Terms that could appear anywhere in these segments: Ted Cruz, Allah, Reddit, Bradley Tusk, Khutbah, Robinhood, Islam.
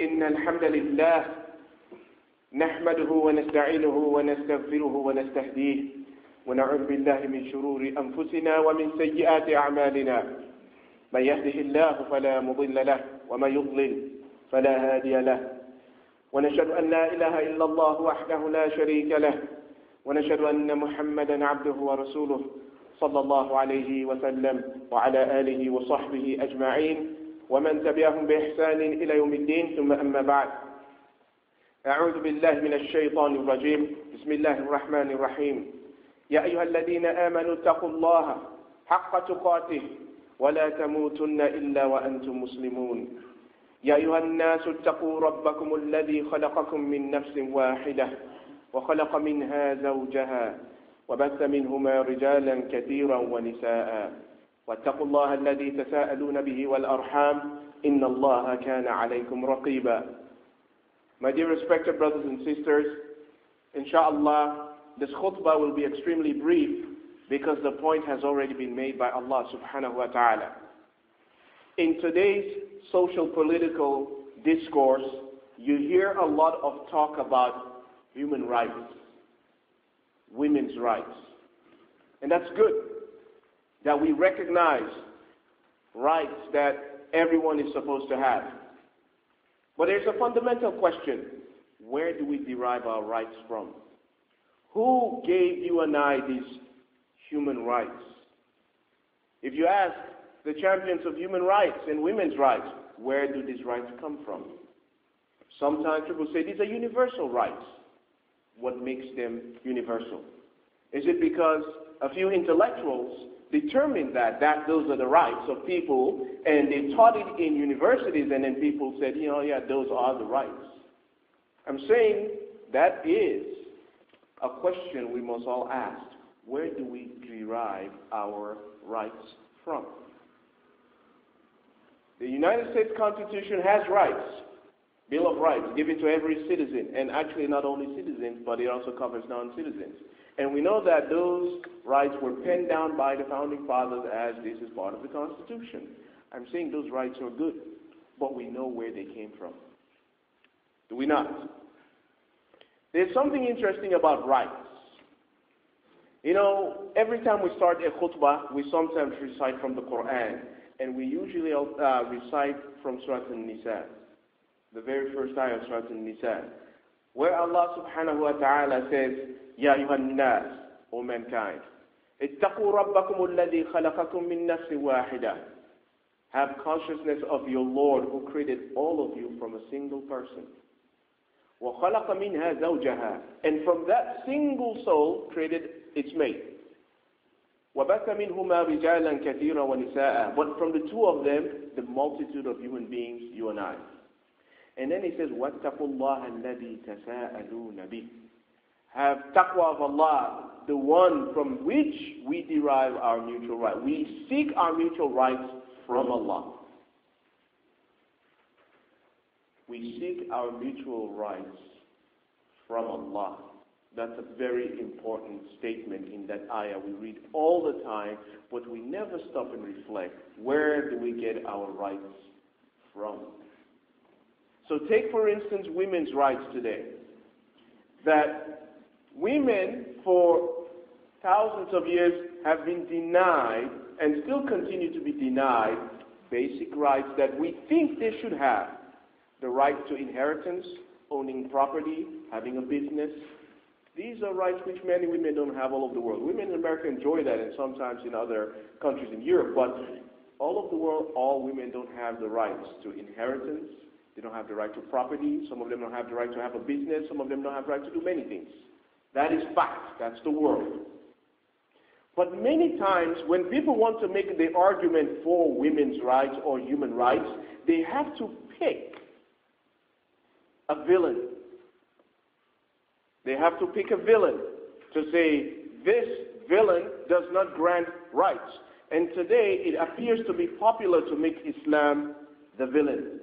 إن الحمد لله نحمده ونستعينه ونستغفره ونستهديه ونعوذ بالله من شرور أنفسنا ومن سيئات أعمالنا من يهده الله فلا مضل له ومن يضلل فلا هادي له ونشهد أن لا إله إلا الله وحده لا شريك له ونشهد أن محمدا عبده ورسوله صلى الله عليه وسلم وعلى آله وصحبه أجمعين ومن تبعهم بإحسان إلى يوم الدين ثم أما بعد أعوذ بالله من الشيطان الرجيم بسم الله الرحمن الرحيم يا أيها الذين آمنوا اتقوا الله حق تقاته ولا تموتن إلا وأنتم مسلمون يا أيها الناس اتقوا ربكم الذي خلقكم من نفس واحدة وخلق منها زوجها وبث منهما رجالا كثيرا ونساء واتقوا الله الذي تساءلون به والأرحام إن الله كان عليكم رقيبا. My dear respected brothers and sisters, inshallah, this khutbah will be extremely brief because the point has already been made by Allah subhanahu wa ta'ala. In today's social political discourse, you hear a lot of talk about human rights, women's rights. And that's good that we recognize rights that everyone is supposed to have. But there's a fundamental question. Where do we derive our rights from? Who gave you and I these human rights? If you ask the champions of human rights and women's rights, where do these rights come from? Sometimes people say these are universal rights. What makes them universal? Is it because a few intellectuals determined that those are the rights of people, and they taught it in universities, and then people said, those are the rights? I'm saying that is a question we must all ask. Where do we derive our rights from? The United States Constitution has rights, Bill of Rights, given to every citizen, and actually not only citizens, but it also covers non-citizens. And we know that those rights were penned down by the Founding Fathers as this is part of the Constitution. I'm saying those rights are good, but we know where they came from. Do we not? There's something interesting about rights. Every time we start a khutbah, we sometimes recite from the Qur'an. And we usually recite from Surah An-Nisa, the very first ayah of Surah An-Nisa, where Allah subhanahu wa ta'ala says, Ya ayyuhan nas, O mankind, ittaqu rabbakum alladhi khalaqakum min nafsin wahidah. Have consciousness of your Lord who created all of you from a single person. Wa khalaqa minha zawjaha. And from that single soul created its mate. وَبَثَّ مِنْهُمَا رِجَالًا كَثِيرًا وَنِسَاءً. But from the two of them, the multitude of human beings, you and I. And then he says, وَاتَّقُوا اللَّهَ الَّذِي تَسَاءَلُونَ بِهِ. Have taqwa of Allah, the one from which we derive our mutual right. We seek our mutual rights from Allah. We seek our mutual rights from Allah. That's a very important statement in that ayah we read all the time, but we never stop and reflect. Where do we get our rights from? So take, for instance, women's rights today. That women for thousands of years have been denied and still continue to be denied basic rights that we think they should have. The right to inheritance, owning property, having a business. These are rights which many women don't have all over the world. Women in America enjoy that, and sometimes in other countries in Europe. But all over the world, all women don't have the rights to inheritance. They don't have the right to property. Some of them don't have the right to have a business. Some of them don't have the right to do many things. That is fact. That's the world. But many times, when people want to make the argument for women's rights or human rights, they have to pick a villain. They have to pick a villain to say, this villain does not grant rights. And today it appears to be popular to make Islam the villain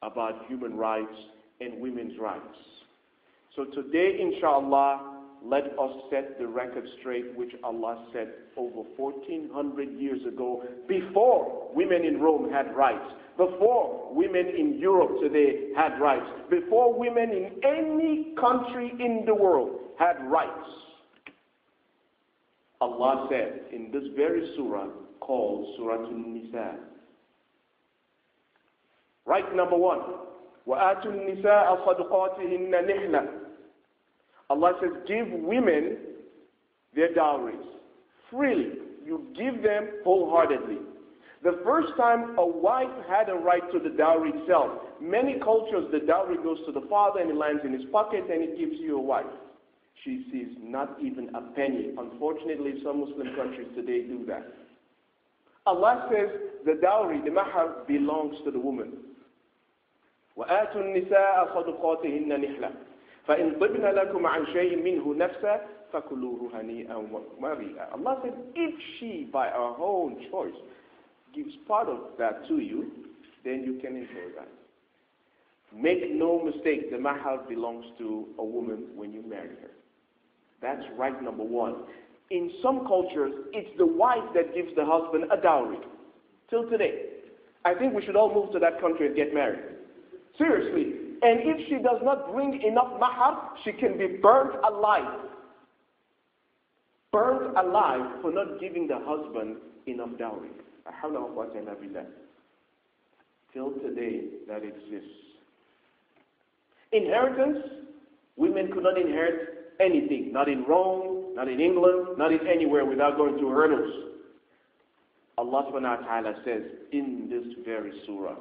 about human rights and women's rights. So today, inshallah, let us set the record straight which Allah set over 1400 years ago, before women in Rome had rights, before women in Europe today had rights, before women in any country in the world had rights. Allah said in this very surah called Surah An-Nisa. Right number one, وَآتُ النِّسَاءَ صَدُقَاتِهِنَّ نِحْلَةً. Allah says, give women their dowries freely. You give them wholeheartedly. The first time a wife had a right to the dowry itself, many cultures the dowry goes to the father and it lands in his pocket and he gives you a wife. She sees not even a penny. Unfortunately, some Muslim countries today do that. Allah says the dowry, the mahar, belongs to the woman. وَآتُوا النِّسَاءَ صَدُقَاتِهِنَّ نِحْلَةً فَإِنْ طِبْنَ لَكُمْ عَنْ شَيْءٍ مِّنْهُ نَفْسًا فَكُلُوهُ هَنِيئًا وَمَرِيئًا. Allah said, if she, by her own choice, gives part of that to you, then you can enjoy that. Make no mistake, the mahar belongs to a woman when you marry her. That's right number one. In some cultures, it's the wife that gives the husband a dowry. Till today. I think we should all move to that country and get married. Seriously. And if she does not bring enough mahar, she can be burnt alive. Burnt alive for not giving the husband enough dowry. Till today, that exists. Inheritance. Women could not inherit anything. Not in Rome, not in England, not in anywhere without going through hurdles. Allah subhanahu wa ta'ala says in this very surah,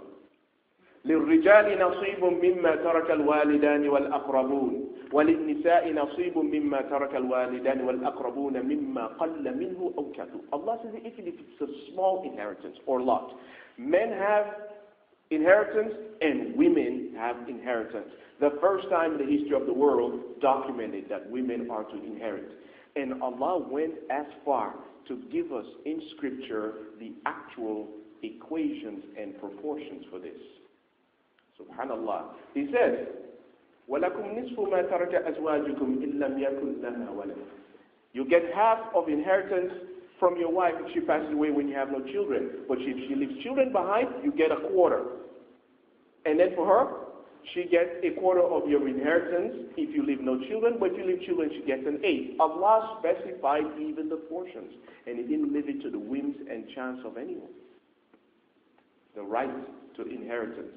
لِلْرِجَالِ نَصِيبٌ مِمَّا تَرَكَ الْوَالِدَانِ وَالْأَقْرَبُونَ وَلِلنِّسَاءِ نَصِيبٌ مِمَّا تَرَكَ الْوَالِدَانِ وَالْأَقْرَبُونَ مِمَّا قَلَّ مِنْهُ أَوْ كَثُرَ. Allah says even if it's a small inheritance or lot, men have inheritance and women have inheritance. The first time in the history of the world documented that women are to inherit. And Allah went as far to give us in scripture the actual equations and proportions for this. Subhanallah. He says, وَلَكُمْ نِصْفُ مَا تَرَكَ أَزْوَاجُكُمْ إِلَّمْ يَكُنْ لَهَا وَلَدٌ. You get half of inheritance from your wife if she passes away when you have no children. But if she leaves children behind, you get a quarter. And then for her, she gets a quarter of your inheritance if you leave no children. But if you leave children, she gets an eighth. Allah specified even the portions. And He didn't leave it to the whims and chance of anyone. The right to inheritance.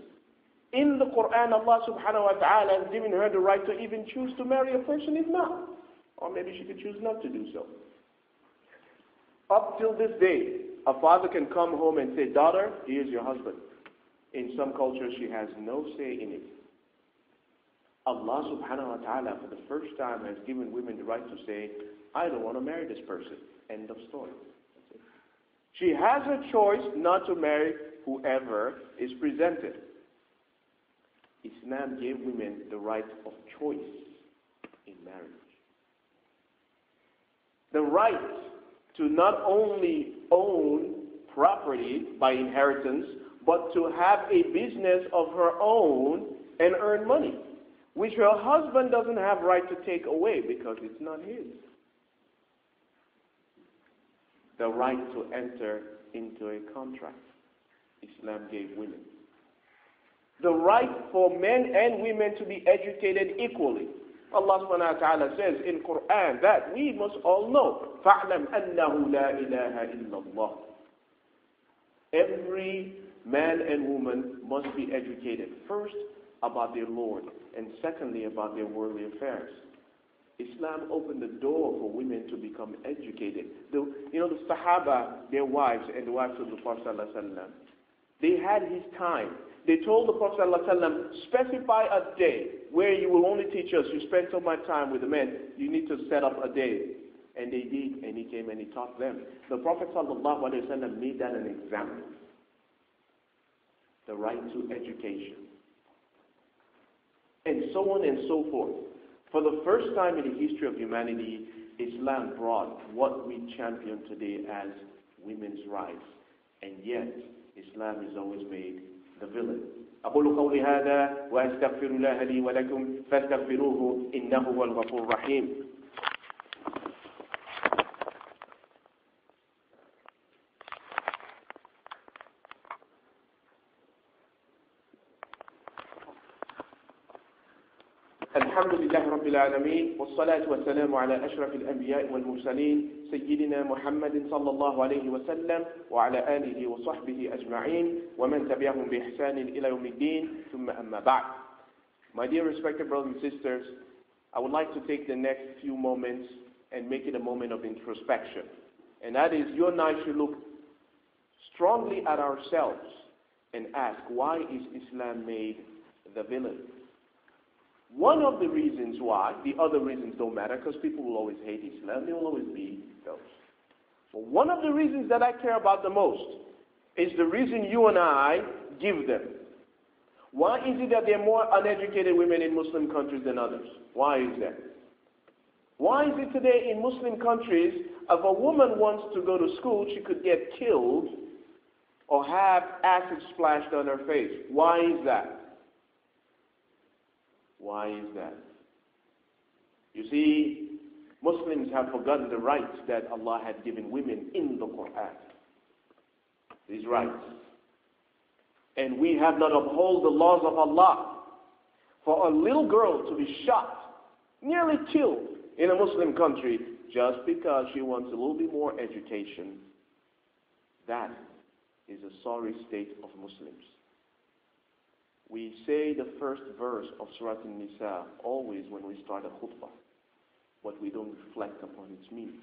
In the Qur'an, Allah subhanahu wa ta'ala has given her the right to even choose to marry a person if not. Or maybe she could choose not to do so. Up till this day, a father can come home and say, daughter, here's your husband. In some cultures, she has no say in it. Allah subhanahu wa ta'ala, for the first time, has given women the right to say, I don't want to marry this person. End of story. That's it. She has a choice not to marry whoever is presented. Islam gave women the right of choice in marriage. The right to not only own property by inheritance, but to have a business of her own and earn money, which her husband doesn't have right to take away because it's not his. The right to enter into a contract, Islam gave women. The right for men and women to be educated equally. Allah subhanahu wa ta'ala says in Qur'an that we must all know. فَعْلَمْ أَنَّهُ لَا إِلَهَ إِلَّا اللَّهُ. Every man and woman must be educated. First, about their Lord. And secondly, about their worldly affairs. Islam opened the door for women to become educated. The Sahaba, their wives, and the wives of the Prophet ﷺ, they had his time. They told the Prophet ﷺ, specify a day where you will only teach us. You spend so much time with the men. You need to set up a day. And they did, and he came and he taught them. The Prophet ﷺ made that an example. The right to education. And so on and so forth. For the first time in the history of humanity, Islam brought what we champion today as women's rights. And yet, Islam is always made the villain. أقول قولي هذا وأستغفر الله لي ولكم فاستغفروه إنه هو الغفور الرحيم. الحمد لله رب العالمين والصلاة والسلام على أشرف الأنبياء والمرسلين سيدنا محمد صلى الله عليه وسلم وعلى آله وصحبه أجمعين ومن تبعهم بإحسان إلى يوم الدين ثم أما بعد. My dear respected brothers and sisters, I would like to take the next few moments and make it a moment of introspection. And that is, you and I should look strongly at ourselves and ask, why is Islam made the villain? One of the reasons why, the other reasons don't matter because people will always hate Islam, they will always be those. But one of the reasons that I care about the most is the reason you and I give them. Why is it that there are more uneducated women in Muslim countries than others? Why is that? Why is it today in Muslim countries, if a woman wants to go to school, she could get killed or have acid splashed on her face? Why is that? Why is that? You see, Muslims have forgotten the rights that Allah had given women in the Qur'an. These rights. And we have not upheld the laws of Allah. For a little girl to be shot, nearly killed in a Muslim country, just because she wants a little bit more education, that is a sorry state of Muslims. We say the first verse of Surah An-Nisa always when we start a khutbah, but we don't reflect upon its meaning.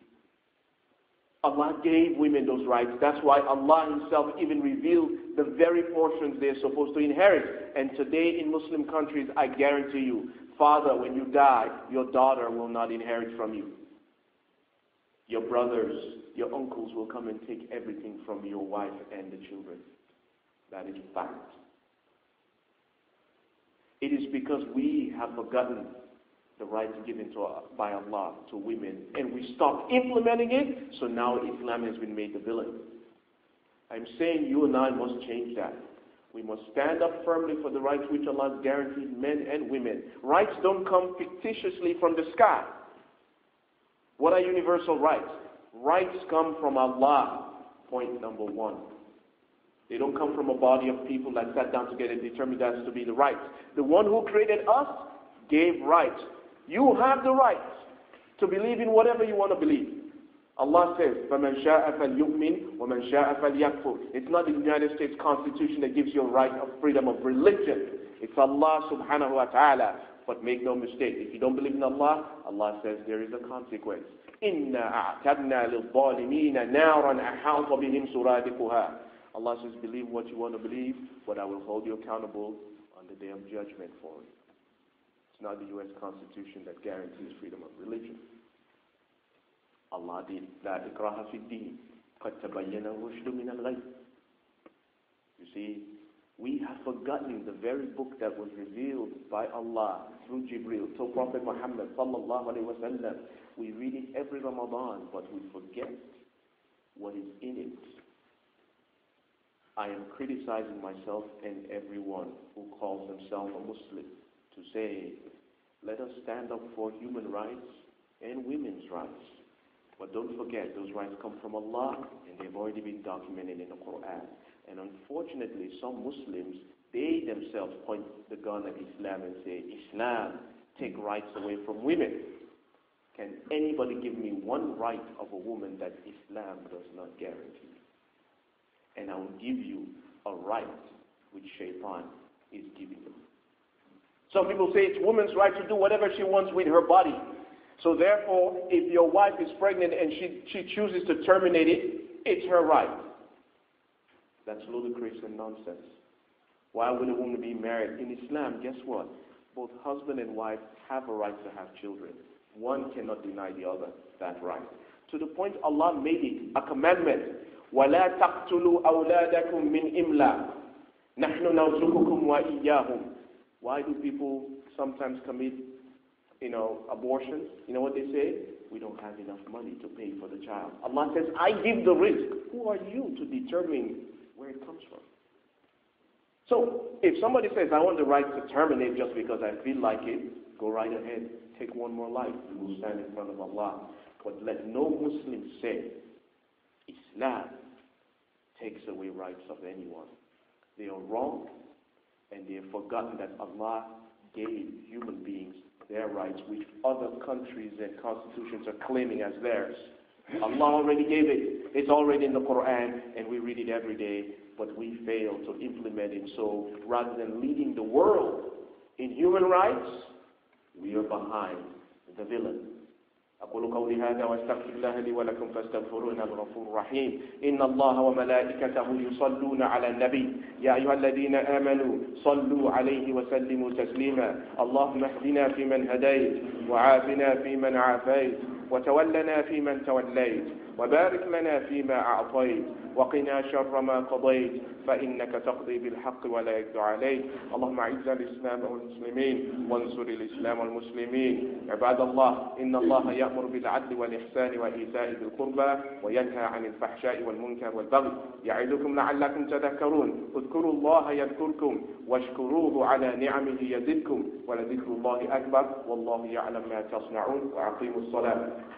Allah gave women those rights. That's why Allah Himself even revealed the very portions they're supposed to inherit. And today in Muslim countries, I guarantee you, father, when you die, your daughter will not inherit from you. Your brothers, your uncles will come and take everything from your wife and the children. That is a fact. It is because we have forgotten the rights given by Allah to women, and we stopped implementing it, so now Islam has been made the villain. I'm saying you and I must change that. We must stand up firmly for the rights which Allah has guaranteed men and women. Rights don't come fictitiously from the sky. What are universal rights? Rights come from Allah, point number one. They don't come from a body of people that sat down together and determined that to be the rights. The one who created us gave rights. You have the right to believe in whatever you want to believe. Allah says, فَمَنْ شَاءَ فَلْيُؤْمِنْ وَمَنْ شَاءَ فَلْيَكْفُرْ. It's not the United States Constitution that gives you a right of freedom of religion. It's Allah subhanahu wa ta'ala. But make no mistake, if you don't believe in Allah, Allah says there is a consequence. إِنَّا أَعْتَدْنَا لِلظَّالِمِينَ نَارًا أَحَاطَ بِهِمْ سُرَادِقُهَا. Allah says, believe what you want to believe, but I will hold you accountable on the day of judgment for it. It's not the U.S. Constitution that guarantees freedom of religion. Allah did. لَا إِكْرَاهَ فِي الدِّينِ قَدْ تَبَيَّنَ الرُّشْدُ مِنَ الْغَيِّ. You see, we have forgotten the very book that was revealed by Allah through Jibreel to Prophet Muhammad sallallahu alaihi wasallam. We read it every Ramadan, but we forget what is in it. I am criticizing myself and everyone who calls themselves a Muslim to say, let us stand up for human rights and women's rights. But don't forget, those rights come from Allah and they've already been documented in the Qur'an. And unfortunately, some Muslims, they themselves point the gun at Islam and say, Islam, take rights away from women. Can anybody give me one right of a woman that Islam does not guarantee? And I will give you a right which Shaitan is giving you. Some people say it's woman's right to do whatever she wants with her body. So therefore, if your wife is pregnant and she chooses to terminate it, it's her right. That's ludicrous and nonsense. Why would a woman be married? In Islam, guess what? Both husband and wife have a right to have children. One cannot deny the other that right. To the point Allah made it a commandment. وَلَا تَقْتُلُوا أَوْلَادَكُمْ مِنْ إِمْلَاقٍ نَحْنُ نَرْزُقُكُمْ وَإِيَّاهُمْ. Why do people sometimes commit, abortions? You know what they say? We don't have enough money to pay for the child. Allah says, I give the risk. Who are you to determine where it comes from? So, if somebody says, I want the right to terminate just because I feel like it, go right ahead. Take one more life. You will stand in front of Allah. But let no Muslim say, Islam takes away rights of anyone. They are wrong and they have forgotten that Allah gave human beings their rights, which other countries and constitutions are claiming as theirs. Allah already gave it. It's already in the Qur'an, and we read it every day, but we fail to implement it. So rather than leading the world in human rights, we are behind the villain. أقول قولي هذا واستغفر الله لي ولكم فاستغفروه إنه غفور رحيم إن الله وملائكته يصلون على النبي يا أيها الذين آمنوا صلوا عليه وسلموا تسليما اللهم اهدنا فيمن هديت وعافنا فيمن عافيت وتولنا فيمن توليت وبارك لنا فيما أعطيت وقنا شر ما قضيت فإنك تقضي بالحق ولا يقضى عليك اللهم أعز الإسلام والمسلمين وانصر الإسلام والمسلمين عباد الله إن الله يأمر بالعدل والإحسان وإيتاء ذي القربى وينهى عن الفحشاء والمنكر والبغي يعظكم لعلكم تذكرون اذكروا الله يذكركم واشكروه على نعمه يزدكم ولذكر الله أكبر والله يعلم ما تصنعون وأقيموا الصلاة